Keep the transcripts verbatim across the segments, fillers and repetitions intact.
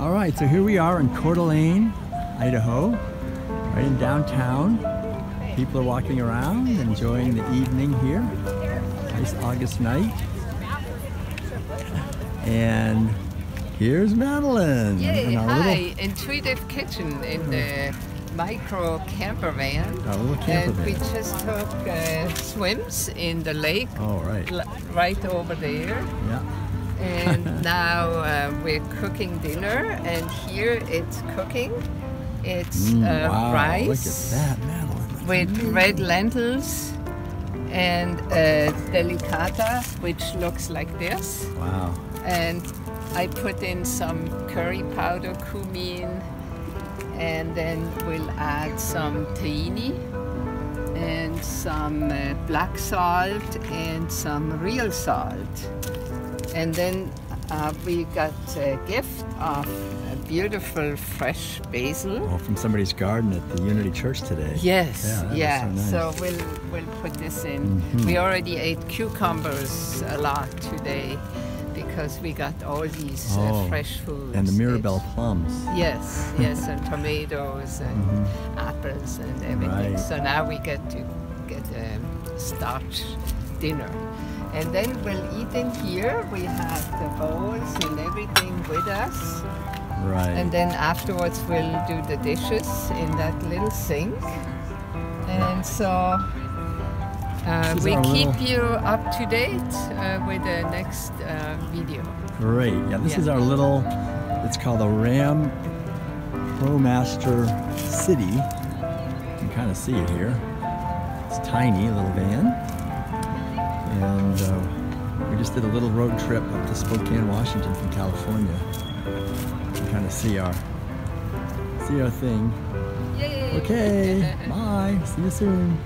All right, so here we are in Coeur d'Alene, Idaho, right in downtown. People are walking around, enjoying the evening here. Nice August night. And here's Madeline. Yay, hi, little... intuitive kitchen in the micro camper van. Our little camper and van. We just took uh, swims in the lake. Oh, right. Right over there. Yeah. And now uh, we're cooking dinner, and here it's cooking. It's mm, uh, wow, rice look at that, Madeline. With mm. red lentils and uh, delicata, which looks like this. Wow. And I put in some curry powder, cumin, and then we'll add some tahini and some uh, black salt and some real salt. And then uh, we got a gift of a beautiful fresh basil. Oh, from somebody's garden at the Unity Church today. Yes, yeah. yeah. So, nice. so we'll we'll put this in. Mm-hmm. We already ate cucumbers a lot today because we got all these oh, uh, fresh foods. And the Mirabelle plums. Yes, yes, and tomatoes and mm-hmm. apples and everything. Right. So now we get to get a starch dinner. And then we'll eat in here. We have the bowls and everything with us. Right. And then afterwards we'll do the dishes in that little sink. And so uh, we keep little... you up to date uh, with the next uh, video. Great. Yeah, this yeah. is our little, it's called the Ram ProMaster City. You can kind of see it here. It's tiny, a little van. And uh, we just did a little road trip up to Spokane, Washington from California. You can kind of see our, see our thing. Yay. Okay, bye, see you soon.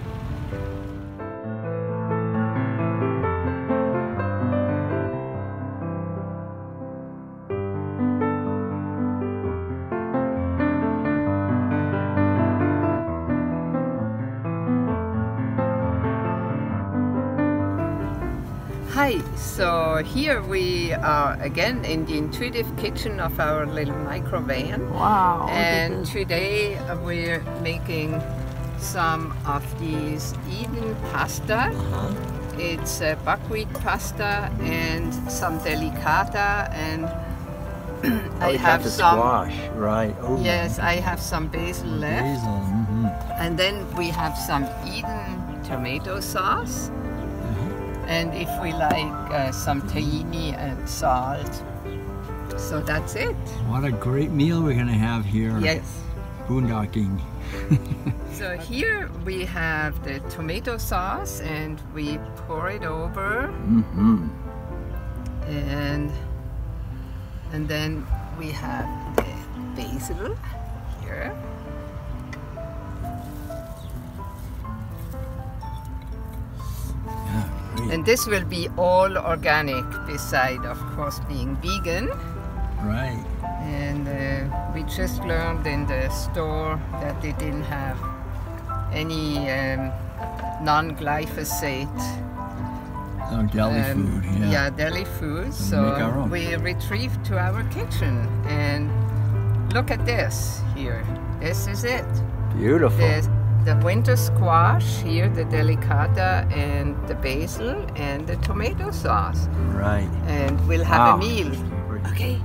Hi, so here we are again in the intuitive kitchen of our little micro van. Wow. And today we're making some of these Eden pasta. Uh-huh. It's uh, buckwheat pasta and some delicata, and I oh, have some squash, right? Oh. Yes, I have some basil left. Basil. Mm-hmm. And then we have some Eden tomato sauce. And if we like uh, some tahini and salt. So that's it. What a great meal we're going to have here. Yes. Boondocking. So here we have the tomato sauce and we pour it over. Mm-hmm. And, and then we have the basil here. And this will be all organic, beside, of course, being vegan. Right. And uh, we just learned in the store that they didn't have any um, non-glyphosate. Oh, deli um, food, yeah. Yeah, deli food. And so we retrieved to our kitchen. And look at this here. This is it. Beautiful. There's the winter squash here, the delicata and the basil and the tomato sauce. Right. And we'll have wow. a meal. Okay.